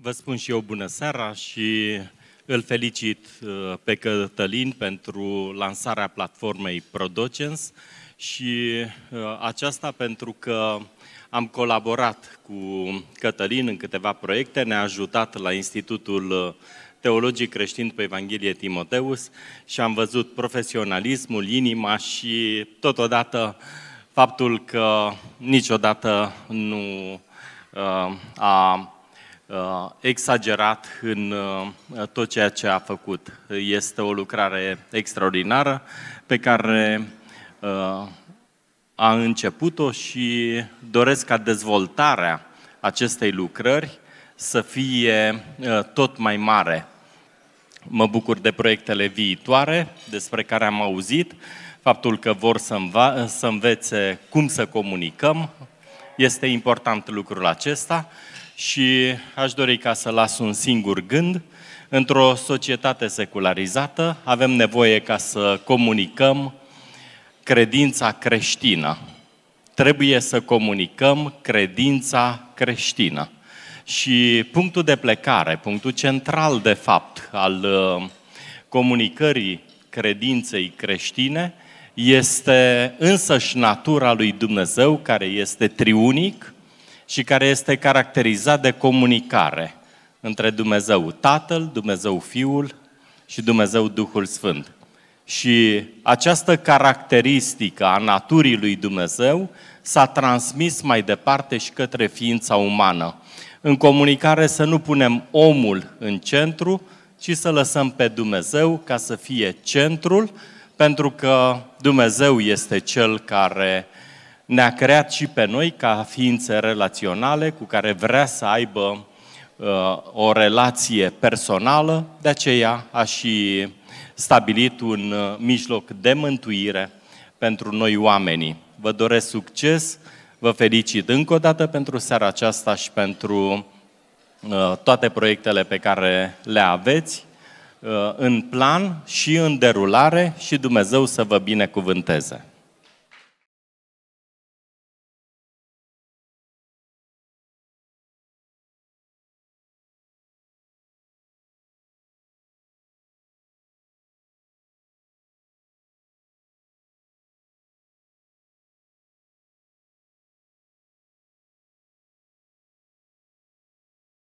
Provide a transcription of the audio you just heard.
Vă spun și eu bună seara și îl felicit pe Cătălin pentru lansarea platformei Producens și aceasta pentru că am colaborat cu Cătălin în câteva proiecte, ne-a ajutat la Institutul Teologic Creștin pe Evanghelie Timoteus și am văzut profesionalismul, inima și totodată faptul că niciodată nu a exagerat în tot ceea ce a făcut. Este o lucrare extraordinară pe care a început-o și doresc ca dezvoltarea acestei lucrări să fie tot mai mare. Mă bucur de proiectele viitoare despre care am auzit, faptul că vor să învețe cum să comunicăm. Este important lucrul acesta și aș dori ca să las un singur gând. Într-o societate secularizată avem nevoie ca să comunicăm credința creștină. Trebuie să comunicăm credința creștină. Și punctul de plecare, punctul central de fapt al comunicării credinței creștine este însăși natura lui Dumnezeu, care este triunic și care este caracterizat de comunicare între Dumnezeu Tatăl, Dumnezeu Fiul și Dumnezeu Duhul Sfânt. Și această caracteristică a naturii lui Dumnezeu s-a transmis mai departe și către ființa umană. În comunicare să nu punem omul în centru, ci să lăsăm pe Dumnezeu ca să fie centrul, pentru că Dumnezeu este Cel care ne-a creat și pe noi ca ființe relaționale cu care vrea să aibă o relație personală, de aceea a și stabilit un mijloc de mântuire pentru noi oamenii. Vă doresc succes, vă felicit încă o dată pentru seara aceasta și pentru toate proiectele pe care le aveți în plan și în derulare și Dumnezeu să vă binecuvânteze.